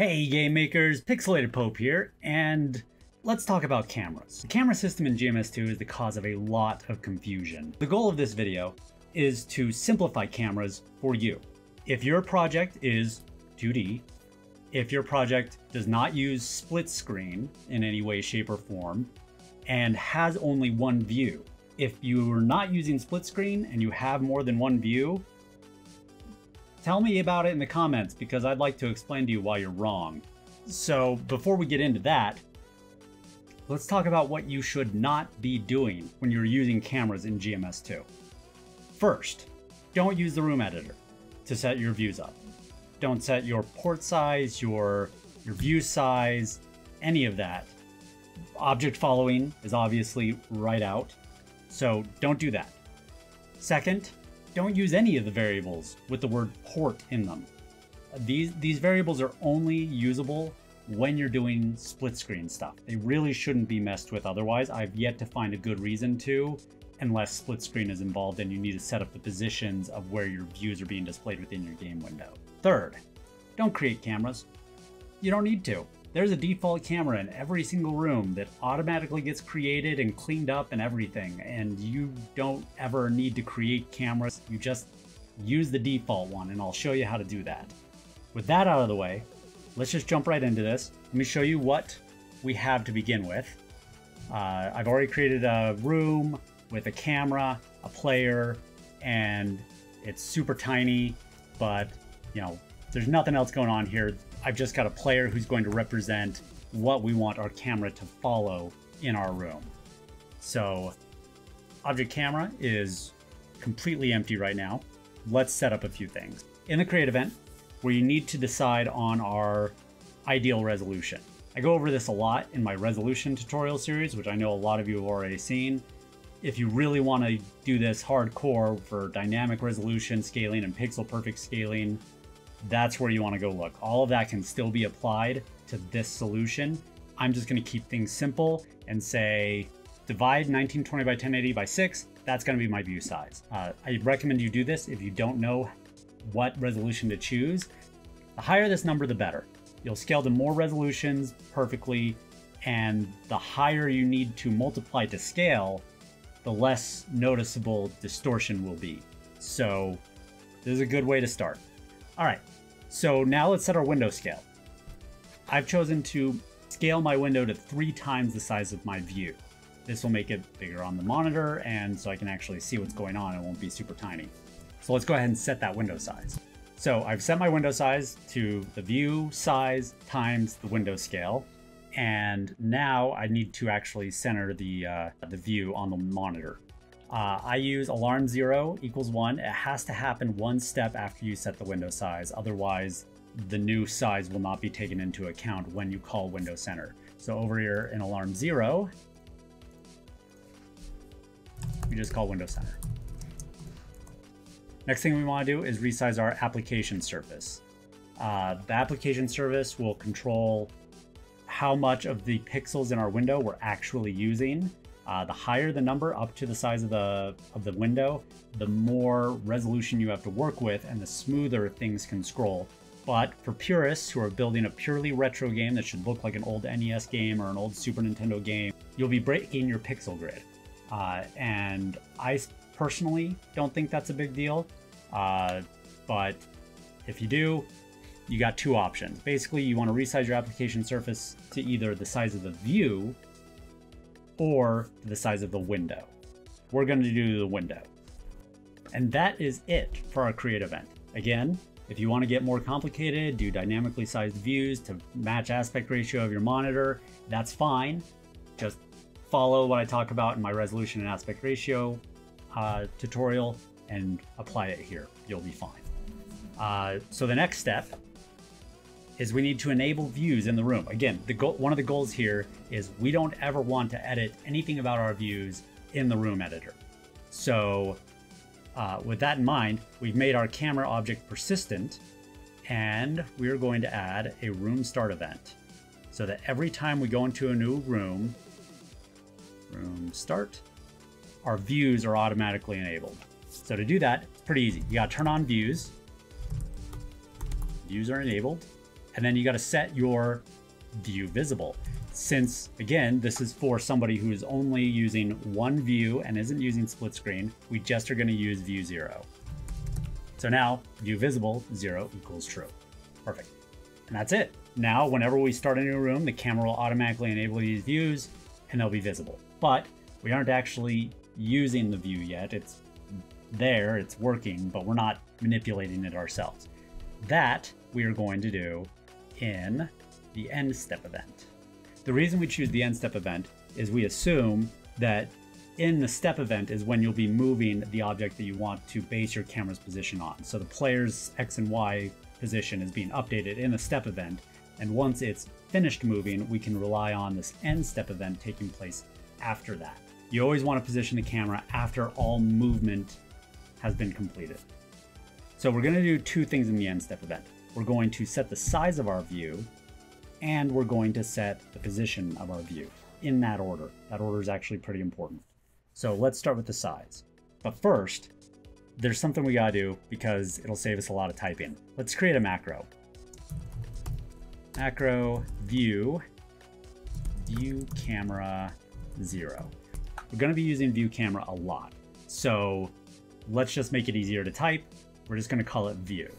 Hey game makers, PixelatedPope here, and let's talk about cameras. The camera system in GMS2 is the cause of a lot of confusion. The goal of this video is to simplify cameras for you. If your project is 2D, if your project does not use split screen in any way, shape, or form, and has only one view, if you are not using split screen and you have more than one view, tell me about it in the comments because I'd like to explain to you why you're wrong. So before we get into that, let's talk about what you should not be doing when you're using cameras in GMS2. First, don't use the room editor to set your views up. Don't set your port size, your view size, any of that. Object following is obviously right out, so don't do that. Second, don't use any of the variables with the word port in them. These variables are only usable when you're doing split screen stuff. They really shouldn't be messed with otherwise. I've yet to find a good reason to, unless split screen is involved and you need to set up the positions of where your views are being displayed within your game window. Third, don't create cameras. You don't need to. There's a default camera in every single room that automatically gets created and cleaned up and everything, and you don't ever need to create cameras. You just use the default one, and I'll show you how to do that. With that out of the way, let's just jump right into this. Let me show you what we have to begin with. I've already created a room with a camera, a player, and it's super tiny, but you know, there's nothing else going on here. I've just got a player who's going to represent what we want our camera to follow in our room. So object camera is completely empty right now. Let's set up a few things. In the create event, we need to decide on our ideal resolution. I go over this a lot in my resolution tutorial series, which I know a lot of you have already seen. If you really want to do this hardcore for dynamic resolution scaling and pixel perfect scaling, that's where you want to go look. All of that can still be applied to this solution. I'm just going to keep things simple and say divide 1920 by 1080 by 6. That's going to be my view size. I recommend you do this if you don't know what resolution to choose. The higher this number, the better. You'll scale to more resolutions perfectly, and the higher you need to multiply to scale, the less noticeable distortion will be. So this is a good way to start. All right, so now let's set our window scale. I've chosen to scale my window to 3 times the size of my view. This will make it bigger on the monitor, and so I can actually see what's going on. It won't be super tiny. So let's go ahead and set that window size. So I've set my window size to the view size times the window scale. And now I need to actually center the view on the monitor. I use alarm 0 equals 1. It has to happen 1 step after you set the window size. Otherwise, the new size will not be taken into account when you call window center. So over here in alarm 0, we just call window center. Next thing we want to do is resize our application surface. The application surface will control how much of the pixels in our window we're actually using. The higher the number up to the size of the window, the more resolution you have to work with and the smoother things can scroll. But for purists who are building a purely retro game that should look like an old NES game or an old Super Nintendo game, you'll be breaking your pixel grid. And I personally don't think that's a big deal. But if you do, you got 2 options. Basically, you want to resize your application surface to either the size of the view or the size of the window. We're going to do the window. And that is it for our create event. Again, if you want to get more complicated, do dynamically sized views to match aspect ratio of your monitor, that's fine. Just follow what I talk about in my resolution and aspect ratio tutorial and apply it here. You'll be fine. So the next step is we need to enable views in the room. Again, one of the goals here is we don't ever want to edit anything about our views in the room editor. So with that in mind, we've made our camera object persistent, and we're going to add a room start event so that every time we go into a new room, room start, our views are automatically enabled. So to do that, it's pretty easy. You gotta turn on views. Views are enabled. And then you got to set your view visible. Since again, this is for somebody who is only using one view and isn't using split screen, we just are going to use view 0. So now view visible 0 equals true. Perfect. And that's it. Now, whenever we start a new room, the camera will automatically enable these views and they'll be visible, but we aren't actually using the view yet. It's there, it's working, but we're not manipulating it ourselves. That we are going to do in the end step event. The reason we choose the end step event is we assume that in the step event is when you'll be moving the object that you want to base your camera's position on. So the player's X and Y position is being updated in the step event. And once it's finished moving, we can rely on this end step event taking place after that. You always want to position the camera after all movement has been completed. So we're going to do two things in the end step event. We're going to set the size of our view, and we're going to set the position of our view in that order. That order is actually pretty important. So let's start with the size. But first, there's something we gotta do because it'll save us a lot of typing. Let's create a macro. Macro view camera 0. We're gonna be using view camera a lot. So let's just make it easier to type. We're just gonna call it view.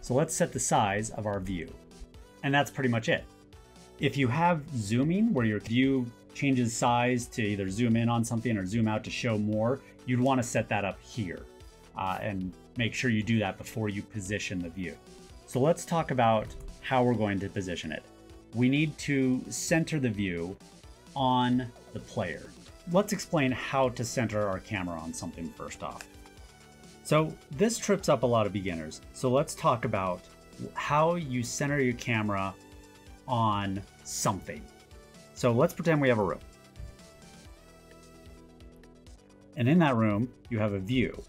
So let's set the size of our view. And that's pretty much it. If you have zooming where your view changes size to either zoom in on something or zoom out to show more, you'd want to set that up here and make sure you do that before you position the view. So let's talk about how we're going to position it. We need to center the view on the player. Let's explain how to center our camera on something first off. So this trips up a lot of beginners. So let's talk about how you center your camera on something. So let's pretend we have a room. And in that room, you have a view.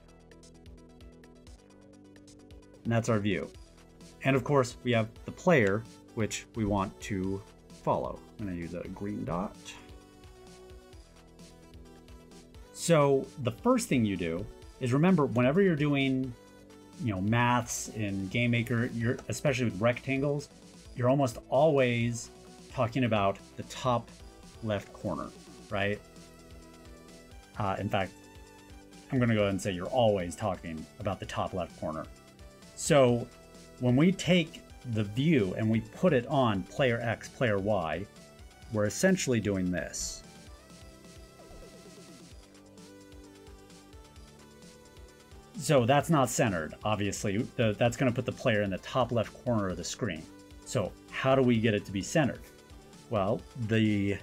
And that's our view. And of course, we have the player, which we want to follow. I'm going to use a green dot. So the first thing you do is remember, whenever you're doing maths in GameMaker, especially with rectangles, you're almost always talking about the top left corner, right? In fact, I'm going to go ahead and say you're always talking about the top left corner. So when we take the view and we put it on player X, player Y, we're essentially doing this. So that's not centered, obviously. That's going to put the player in the top left corner of the screen. So how do we get it to be centered? Well, the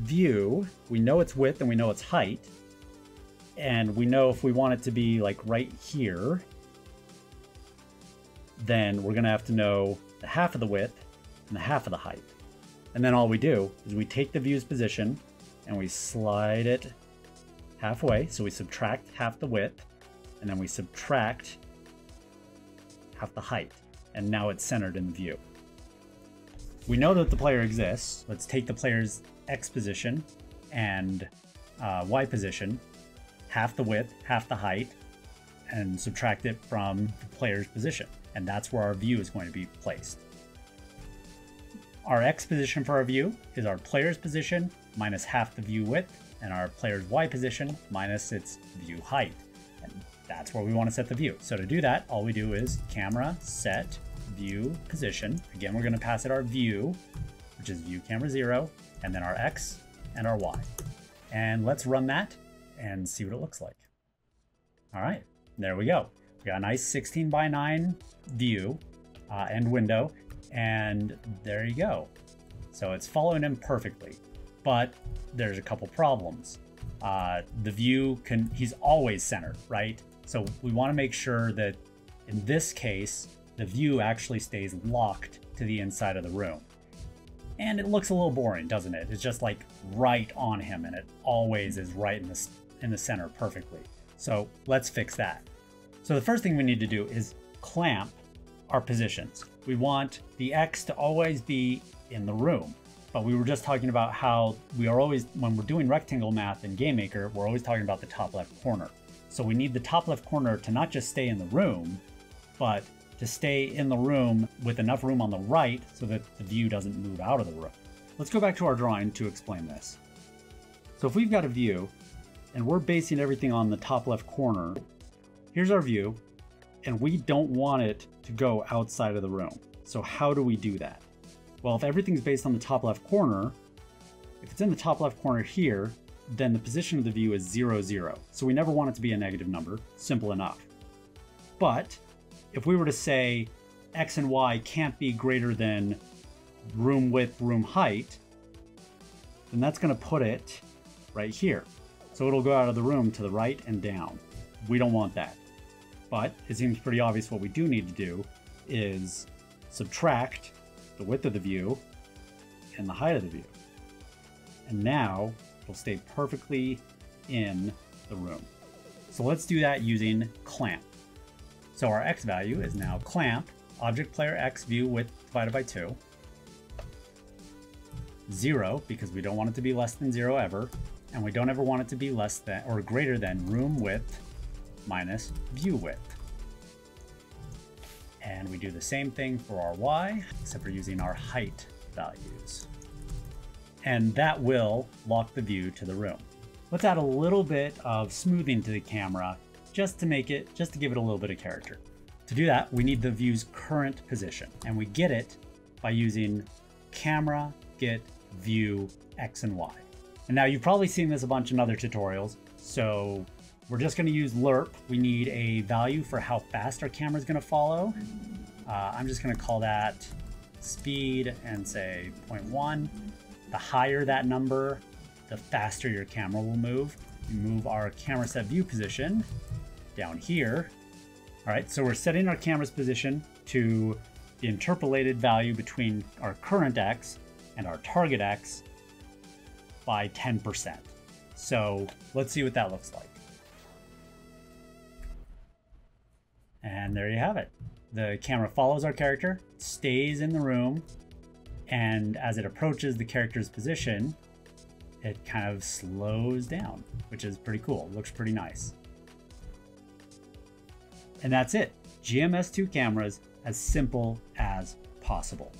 view, we know its width and we know its height. And we know if we want it to be like right here, then we're going to have to know the half of the width and the half of the height. And then all we do is we take the view's position and we slide it halfway. So we subtract half the width. And then we subtract half the height. And now it's centered in the view. We know that the player exists. Let's take the player's X position and Y position, half the width, half the height, and subtract it from the player's position. And that's where our view is going to be placed. Our X position for our view is our player's position minus half the view width, and our player's Y position minus its view height. That's where we want to set the view. So to do that, all we do is camera set view position. Again, we're going to pass it our view, which is view camera 0, and then our X and our Y. And let's run that and see what it looks like. All right, there we go. We got a nice 16:9 view and window, and there you go. So it's following him perfectly, but there's a couple problems. The view he's always centered, right? So we want to make sure that in this case, the view actually stays locked to the inside of the room. And it looks a little boring, doesn't it? It's just like right on him and it always is right in the center perfectly. So let's fix that. So the first thing we need to do is clamp our positions. We want the X to always be in the room. But we were just talking about how we are always, when we're doing rectangle math in GameMaker, we're always talking about the top left corner. So we need the top left corner to not just stay in the room, but to stay in the room with enough room on the right so that the view doesn't move out of the room. Let's go back to our drawing to explain this. So if we've got a view and we're basing everything on the top left corner, here's our view, and we don't want it to go outside of the room. So how do we do that? Well, if everything's based on the top left corner, if it's in the top left corner here, then the position of the view is 0, 0. So we never want it to be a negative number, simple enough. But if we were to say X and Y can't be greater than room width, room height, then that's gonna put it right here. So it'll go out of the room to the right and down. We don't want that. But it seems pretty obvious what we do need to do is subtract the width of the view and the height of the view. And now it'll stay perfectly in the room. So let's do that using clamp. So our X value is now clamp, object player X view width divided by 2, 0, because we don't want it to be less than 0 ever, and we don't ever want it to be less than or greater than room width minus view width. And we do the same thing for our Y, except we're using our height values. And that will lock the view to the room. Let's add a little bit of smoothing to the camera just to give it a little bit of character. To do that, we need the view's current position, and we get it by using camera get view X and Y. And now you've probably seen this a bunch in other tutorials, so we're just going to use lerp. We need a value for how fast our camera is going to follow. I'm just going to call that speed and say 0.1. The higher that number, the faster your camera will move. We move our camera set view position down here. All right, so we're setting our camera's position to the interpolated value between our current X and our target X by 10%. So let's see what that looks like. And there you have it. The camera follows our character, stays in the room, and as it approaches the character's position, it kind of slows down, which is pretty cool. It looks pretty nice. And that's it. GMS2 cameras, as simple as possible.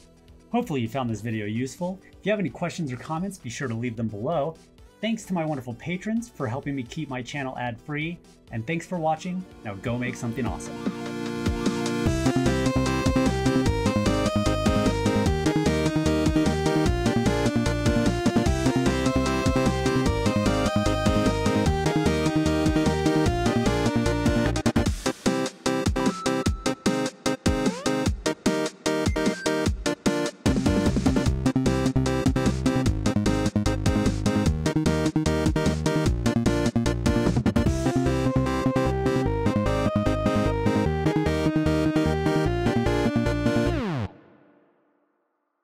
Hopefully you found this video useful. If you have any questions or comments, be sure to leave them below. Thanks to my wonderful patrons for helping me keep my channel ad-free, and thanks for watching. Now go make something awesome.